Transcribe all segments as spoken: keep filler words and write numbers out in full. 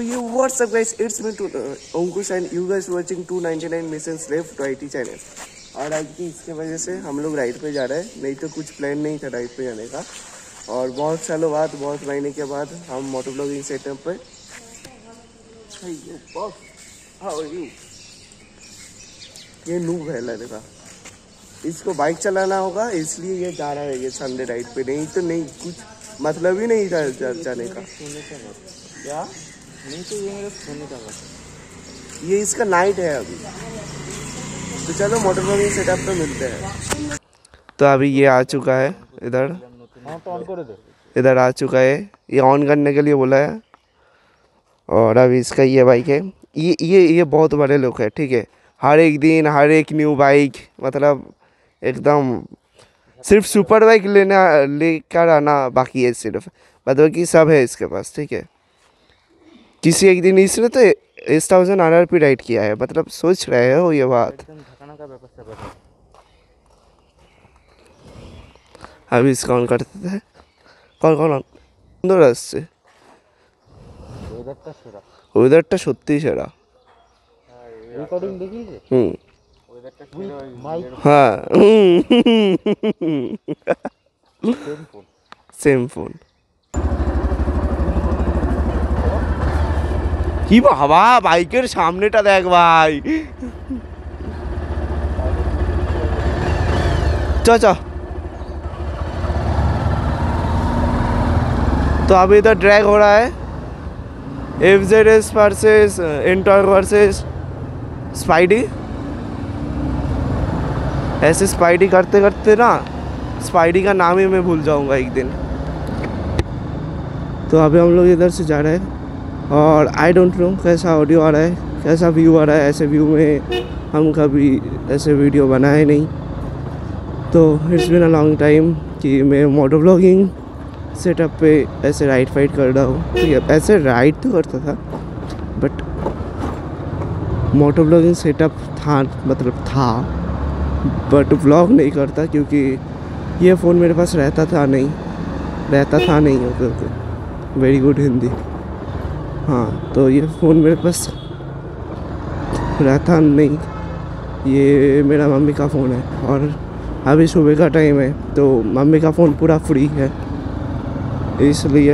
So you what's up guys, it's me Ankush and you guys watching two ninety nine missions left right ही channel. और आज की इसके वजह से हम लोग राइट पे जा रहे हैं, नहीं तो कुछ प्लान नहीं था राइट पे जाने का। और बहुत सालों बाद, बहुत महीने के बाद हम मोटो ब्लॉगिंग सेटअप पे ये नूब है लड़का का, इसको बाइक चलाना होगा इसलिए ये जा रहा है ये संडे राइड पे, नहीं तो नहीं कुछ मतलब ही नहीं था जाने का। क्या नहीं तो ये मेरा सोने का वक्त, ये इसका नाइट है अभी। तो चलो मोटर ब्लॉगिंग सेटअप पे मिलते हैं। तो अभी ये आ चुका है इधर, इधर आ चुका है, ये ऑन करने के लिए बोला है। और अभी इसका ये बाइक है, ये ये ये बहुत बड़े लोग है, ठीक है। हर एक दिन हर एक न्यू बाइक, मतलब एकदम सिर्फ सुपर बाइक लेना लेकर आना बाकी है, सिर्फ मतलब कि सब है इसके पास, ठीक है। किसी एक दिन इसने तो S thousand R R P ride किया है, मतलब सोच रहे हो ये बात। अभी इसका ऑन करते थे, कौन कौन ऑन सुंदर আসছে ওয়েদারটা সত্যিই সেরা। রেকর্ডিং দেখিয়েছে হুম ওয়েদারটা সেরা মাইক হ্যাঁ সেম ফোন সেম ফোন কি বাবা বাইকের সামনেটা দেখ ভাই চল চল। तो अभी इधर ड्रैग हो रहा है F Z S versus Ntorq versus Spidey, ऐसे स्पाइडी करते करते ना स्पाइडी का नाम ही मैं भूल जाऊंगा एक दिन। तो अभी हम लोग इधर से जा रहे हैं और आई डोंट नो कैसा ऑडियो आ रहा है, कैसा व्यू आ रहा है। ऐसे व्यू में हम कभी ऐसे वीडियो बनाए नहीं, तो it's been a long time कि मैं मोटो ब्लॉगिंग सेटअप पे ऐसे राइड फाइट कर रहा हूँ। ठीक है, ऐसे राइड तो करता था बट मोटो ब्लॉगिंग सेटअप था, मतलब था बट ब्लॉग नहीं करता क्योंकि ये फ़ोन मेरे पास रहता था नहीं रहता था नहीं okay okay very good Hindi. हाँ, तो ये फ़ोन मेरे पास रहता नहीं, ये मेरा मम्मी का फ़ोन है। और अभी सुबह का टाइम है तो मम्मी का फ़ोन पूरा फ्री है, इसलिए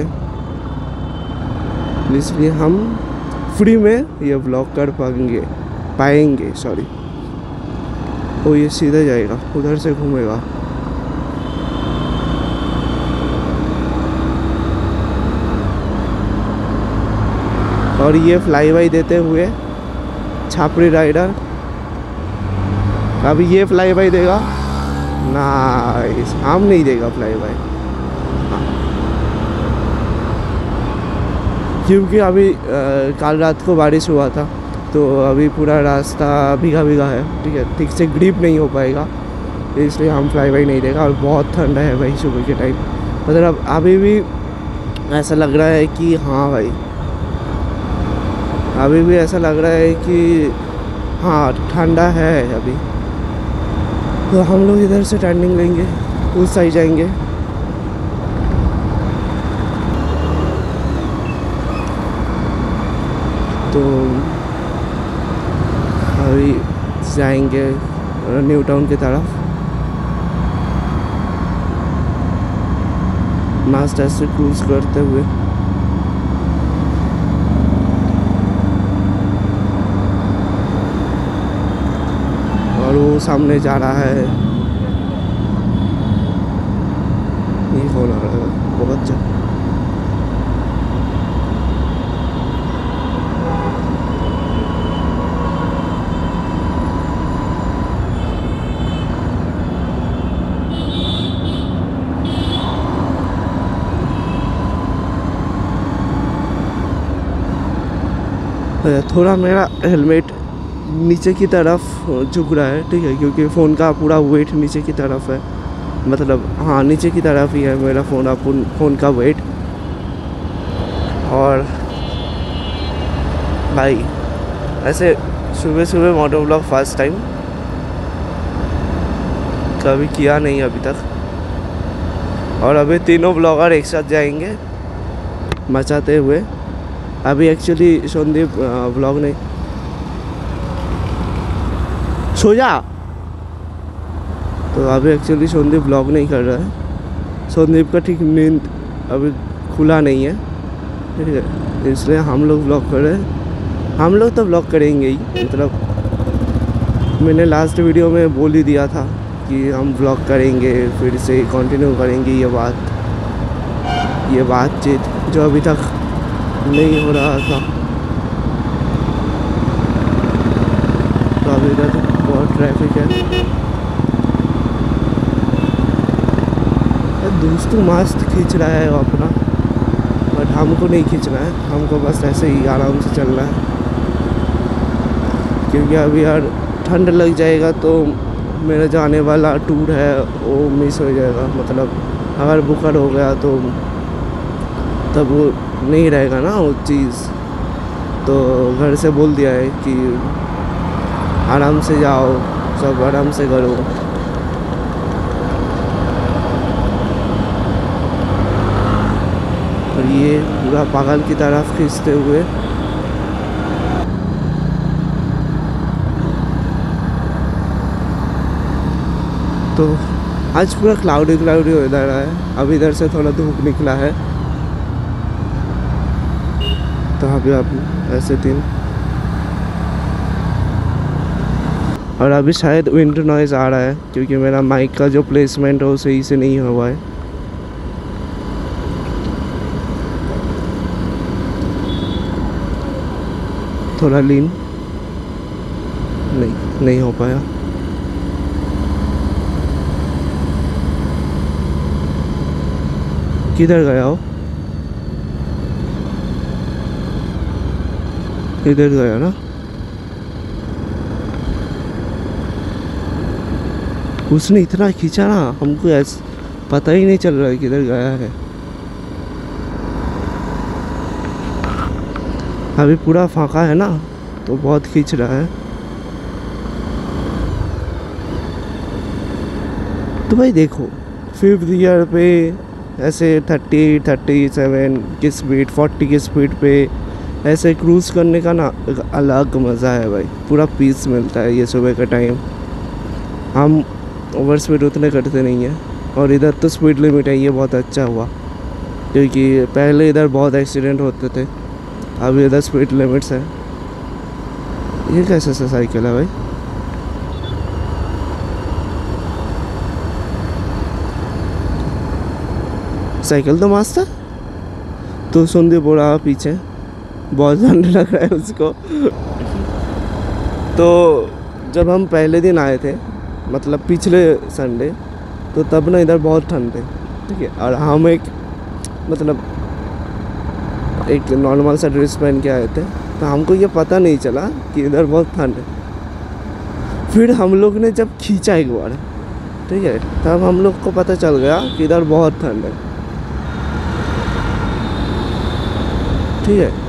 इसलिए हम फ्री में ये ब्लॉग कर पाएंगे पाएंगे सॉरी। वो ये सीधा जाएगा उधर से घूमेगा। और ये फ्लाई बाई देते हुए छापरी राइडर, अभी ये फ्लाई बाई देगा ना, हम नहीं देगा फ्लाई बाई क्योंकि अभी आ, काल रात को बारिश हुआ था तो अभी पूरा रास्ता भीगा भीगा है, ठीक है, ठीक से ग्रिप नहीं हो पाएगा, इसलिए हम फ्लाई बाई नहीं देगा। और बहुत ठंडा है भाई सुबह के टाइम, मतलब अभी भी ऐसा लग रहा है कि हाँ भाई अभी भी ऐसा लग रहा है कि हाँ ठंडा है अभी। तो हम लोग इधर से टर्निंग लेंगे, उस साइड जाएंगे। तो अभी जाएंगे न्यू टाउन की तरफ, मास्टर से क्रूज करते हुए। और वो सामने जा रहा है, नहीं हो रहा है बहुत ज़्यादा। थोड़ा मेरा हेलमेट नीचे की तरफ झुक रहा है, ठीक है, क्योंकि फ़ोन का पूरा वेट नीचे की तरफ है, मतलब हाँ नीचे की तरफ ही है मेरा फ़ोन फ़ोन का वेट। और भाई ऐसे सुबह सुबह मोटो ब्लॉग फर्स्ट टाइम, कभी किया नहीं अभी तक। और अभी तीनों ब्लॉगर एक साथ जाएंगे मचाते हुए अभी एक्चुअली संदीप व्लॉग नहीं सो जा तो अभी एक्चुअली संदीप व्लॉग नहीं कर रहा है। संदीप का ठीक नींद अभी खुला नहीं है, ठीक है, इसलिए हम लोग व्लॉग कर रहे हैं। हम लोग तो व्लॉग करेंगे ही, मतलब मैंने लास्ट वीडियो में बोल ही दिया था कि हम व्लॉग करेंगे, फिर से कंटिन्यू करेंगे ये बात ये बातचीत जो अभी तक नहीं हो रहा था। तो अभी तक बहुत ट्रैफिक है। दोस्तों मस्त खींच रहा है अपना, बट हमको नहीं खींचना है, हमको बस ऐसे ही आराम से चलना है, क्योंकि अभी यार ठंड लग जाएगा तो मेरा जाने वाला टूर है वो मिस हो जाएगा। मतलब अगर बुकर हो गया तो तब वो नहीं रहेगा ना वो चीज़। तो घर से बोल दिया है कि आराम से जाओ, सब आराम से करो। और ये पूरा पागल की तरफ खींचते हुए तो आज पूरा क्लाउडी क्लाउडी वेदर है। अब इधर से थोड़ा धूप निकला है, तो अभी आप ऐसे दिन और अभी शायद विंटर नॉइज़ आ रहा है क्योंकि मेरा माइक का जो प्लेसमेंट है वो सही से नहीं हुआ है। थोड़ा लीन नहीं नहीं हो पाया। किधर गया हो? इधर गया ना, उसने इतना खींचा ना हमको ऐसा पता ही नहीं चल रहा है किधर गया है। अभी पूरा फाँका है ना तो बहुत खींच रहा है। तो भाई देखो फिफ्थ ईयर पे ऐसे थर्टी थर्टी सेवन की स्पीड फोर्टी की स्पीड पे ऐसे क्रूज़ करने का ना अलग मज़ा है भाई। पूरा पीस मिलता है ये सुबह का टाइम। हम ओवर स्पीड उतने करते नहीं हैं और इधर तो स्पीड लिमिट है, ये बहुत अच्छा हुआ क्योंकि पहले इधर बहुत एक्सीडेंट होते थे, अभी इधर स्पीड लिमिट्स है। ये कैसा सा साइकिल है भाई? साइकिल तो मस्त है। तो संदीप बोल रहा पीछे बहुत ठंड लग रहा है उसको। तो जब हम पहले दिन आए थे, मतलब पिछले संडे, तो तब ना इधर बहुत ठंड थी, ठीक है, और हम एक मतलब एक नॉर्मल सा ड्रेस पहन के आए थे तो हमको ये पता नहीं चला कि इधर बहुत ठंड है। फिर हम लोग ने जब खींचा एक बार, ठीक है, तब हम लोग को पता चल गया कि इधर बहुत ठंड है, ठीक है।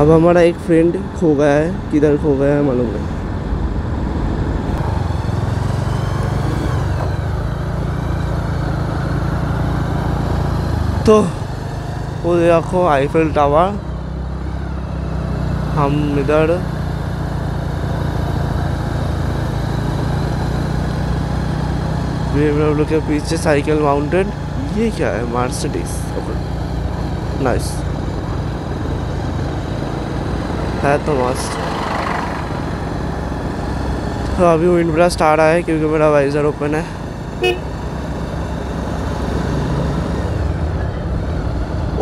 अब हमारा एक फ्रेंड खो गया है, किधर खो गया है मालूम नहीं। तो वो देखो आईफेल टावर, हम इधर बी एम डब्ल्यू के पीछे साइकिल माउंटेड। ये क्या है? मर्सिडीज, नाइस है तो मस्त। तो अभी विंड ब्लास्ट आ रहा है क्योंकि मेरा वाइजर ओपन है।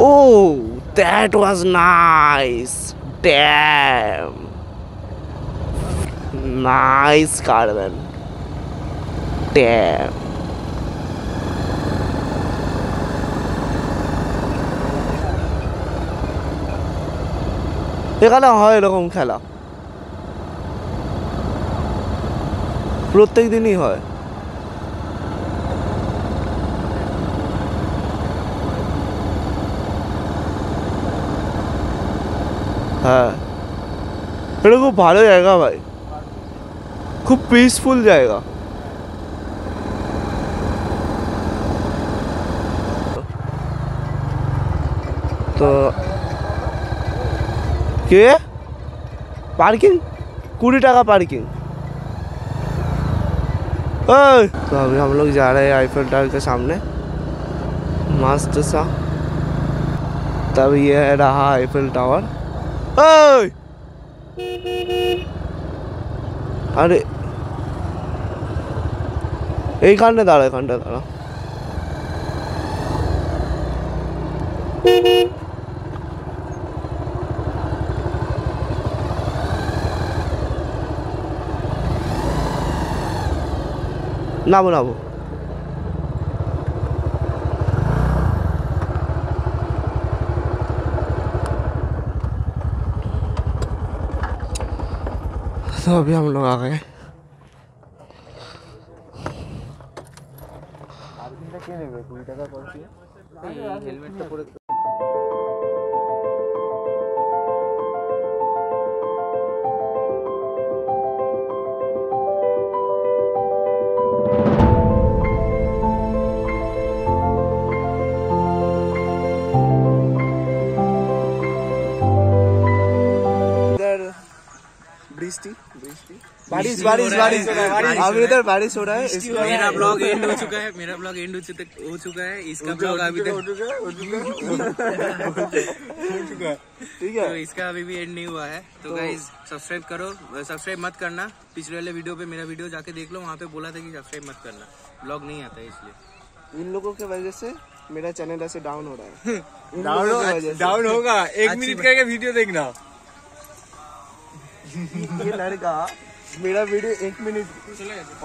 Oh that was nice, damn nice car man, damn. এখানে হয় এরকম খেলা প্রত্যেক দিনই হয়। হ্যাঁ এটা খুব ভালো জায়গা ভাই, খুব পিসফুল জায়গা। तो के पार्किंग बीस टाका पार्किंग। तो अभी हम लोग जा रहे हैं आईफेल टावर के सामने मस्त सा। तब ये रहा आईफेल टावर। अरे एक घंटे दाड़ा एक घंटे दाड़ा नाबो नाबो तो अभी हम लोग आ गए। हेलमेट तो पूरे बारिश बारिश बारिश अभी इधर बारिश हो रहा है। मेरा ब्लॉग एंड हो चुका है मेरा ब्लॉग एंड हो चुका है इसका ब्लॉग अभी तक हो चुका है, ठीक है। इसका अभी भी एंड नहीं हुआ है। तो गाइस सब्सक्राइब करो, सब्सक्राइब मत करना। पिछले वाले वीडियो पे मेरा वीडियो जाके देख लो, वहाँ पे बोला था कि सब्सक्राइब मत करना, ब्लॉग नहीं आता है इसलिए। इन लोगों की वजह से मेरा चैनल ऐसे डाउन हो रहा है। डाउन होगा, एक मिनट करके वीडियो देखना। ये लड़का मेरा वीडियो एक मिनट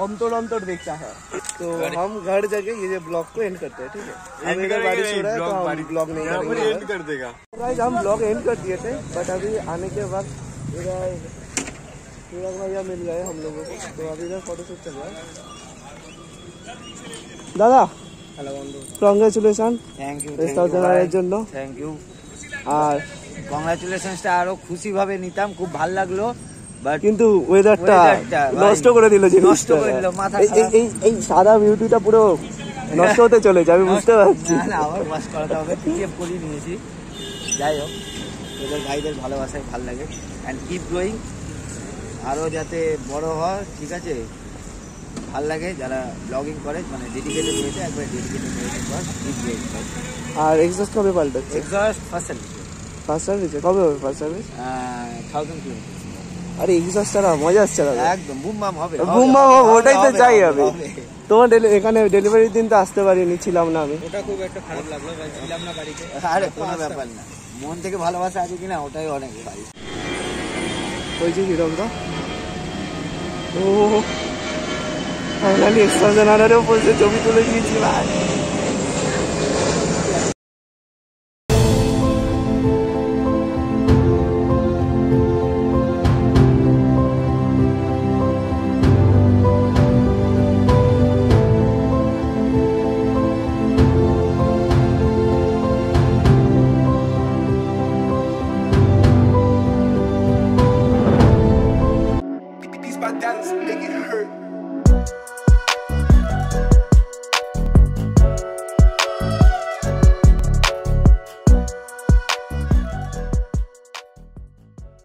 अंतर अंतर देखता है। तो हम घर जाके ये ब्लॉग को एंड करते हैं, ठीक है। अभी अगर बारिश हो रहा है तो हम ब्लॉग नहीं करेंगे, एंड कर देगा। गाइस हम ब्लॉग एंड कर दिए थे, बट अभी आने के बाद मेरा मेरा भैया मिल गए हम लोगों को। तो अभी इधर फोटोशूट चल रहा है। दादा कॉन्ग्रेचुलेसन, थैंक यू इस तरह জন্য। थैंक यू আর কংগ্রাচুলেশনসটা আরো খুশি ভাবে নিতাম, খুব ভালো লাগলো। বাট কিন্তু ওয়েদারটা নষ্ট করে দিল, যে নষ্ট করে দিল মাথা। এই এই সাদা বিউটিটা পুরো নষ্ট হতে চলে যাবে, বুঝতে পারছি। না আবার বাস করতে হবে, টিএফ করে নিয়েছি। যাই হোক, তোদের ভাইদের ভালোবাসায় ভালো লাগে। এন্ড কিপ গ্রোইং, আরো যাতে বড় হয়, ঠিক আছে। ভালো লাগে যারা ব্লগিং করে, মানে ডেডিকেটেড হয়েছে, একবার ডেডিকেটেড হয়েছে। বাস কিপ গ্রোইং। আর এক্সজস্ট কবে পাল্টাচ্ছে? এক্সজস্ট ফসল ফার্স্ট সার্ভিস কবে হবে? First service thousand kilo. আরে এক্সজস্ট ছাড়া মজা আসছে না একদম। বুম বাম হবে, বুম বাম হবে, ওটাই তো চাই। হবে তোমার এখানে ডেলিভারি দিন তো আসতে পারিনি, ছিলাম না আমি। ওটা খুব একটা খারাপ লাগলো ভাই, ছিলাম না বাড়িতে। আরে কোনো ব্যাপার না, মন থেকে ভালোবাসা আছে কিনা ওটাই অনেক ভাই। ওই যে হিরো দাদা, ও ফাইনালি এক্সজস্ট জানারেও বলছে ছবি তুলে দিয়েছি ভাই।